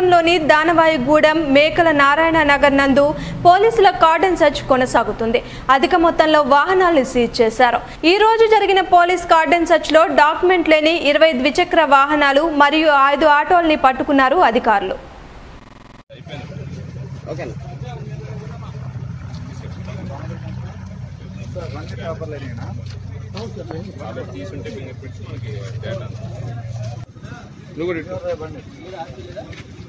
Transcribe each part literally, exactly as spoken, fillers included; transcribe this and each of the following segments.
మండలంలోని దానవాయిగూడెం మేకల నారాయణ నగర్ నందు పోలీసుల కార్డన్ సర్చ్ కొనసాగుతుంది. అధిక మొత్తంలో వాహనాలు సీజ్ చేశారు. ఈ రోజు జరిగిన పోలీస్ కార్డన్ సర్చ్ లో డాక్యుమెంట్ లేని ఇరవై ద్విచక్ర వాహనాలు మరియు ఐదు ఆటోల్ని పట్టుకున్నారు అధికారులు.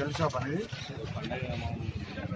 Del shop అనేది